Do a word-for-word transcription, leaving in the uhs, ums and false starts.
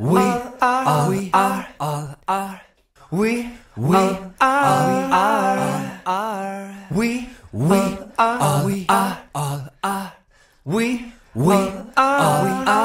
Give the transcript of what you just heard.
We, we, all, we are, all are, we, we, all, we are.